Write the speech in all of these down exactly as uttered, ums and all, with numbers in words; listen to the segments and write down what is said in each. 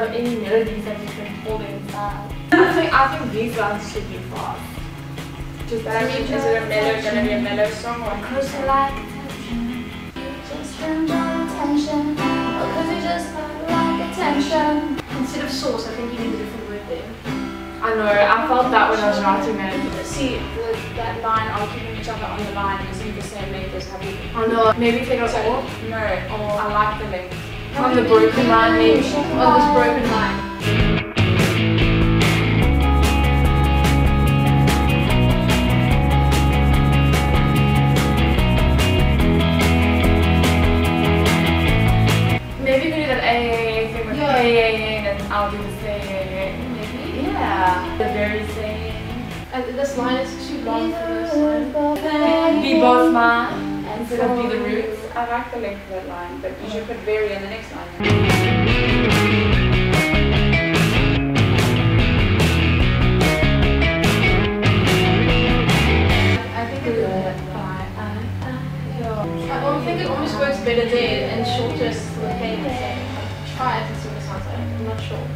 have any melodies that you can hold inside. Like, I think these ones should be fast. Just I mean, is it a mellow, gonna be a mellow song or closer like attention? You just want attention, or cause you just like attention. Instead of source, I think you need a different word there. I know, I felt that when I was writing melody. See, the, that line, arguing each other on the line, isn't the same length as having. Oh no, maybe take us all? No, or I like the length. On the broken line, maybe. On this broken line. Maybe we can do that A A A thing with yeah. A A A, and then I'll do the same. Maybe? Yeah. The very same. And this line is too long for this one. Be both mine, instead of be the roots. I like the length of that line, but you should put vary in the next line. I think it uh, I, I, I think it almost works better there and shortest the cadence. I've tried to see what it sounds like. I'm not sure.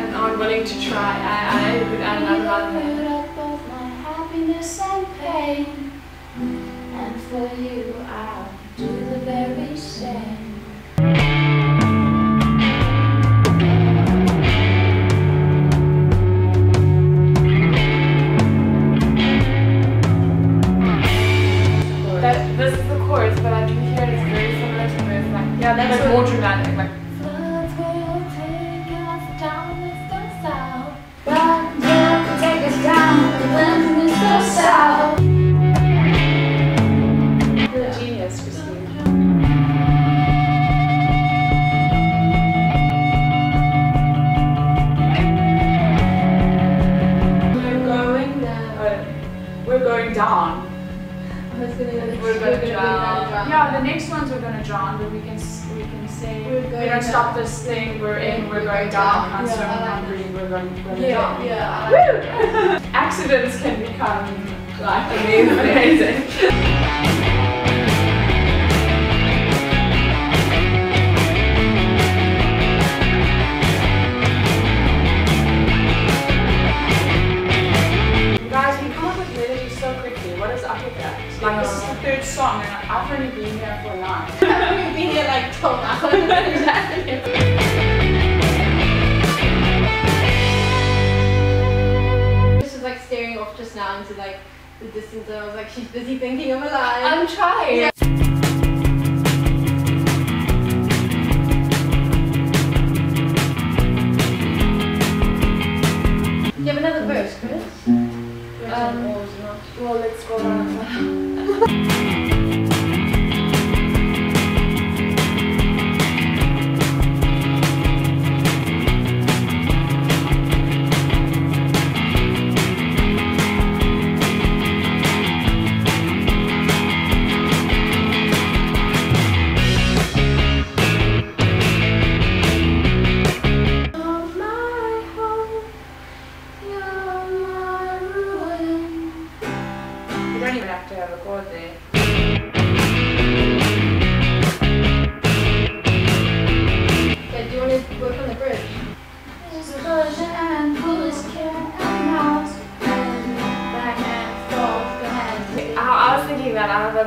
And I'm willing to try. I, I would add another line there. And for you, I'll do the very same. That, this is the chorus, but I can hear it is very similar to this. Like, yeah, that's like more dramatic. Like, down. We're gonna, we're gonna drown. drown. Yeah, the next ones we're gonna drown, but we can we can say we're going we don't stop this thing. We're in. We're, we're going down. down. Yeah, I'm hungry. We're going. We're going yeah, down. Yeah. yeah. Woo! Accidents can become like amazing. Like, this is the third song, and I've already been here for a while. I've already been here like twelve hours. This is like staring off just now into like the distance, and I was like, she's busy thinking I'm alive. I'm trying. Yeah. You have another verse, Chris? Um, well, let's go around.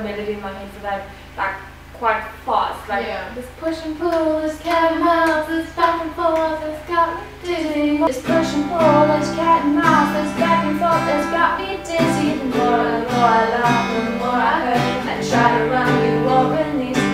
Melody in my head for that, like quite fast, like yeah. This push and pull, this cat and mouse, this back and forth, it's got me dizzy. This push and pull, this cat and mouse, this back and forth, it's got me dizzy. The more and more I love, the more I hurt, I try to run you over these.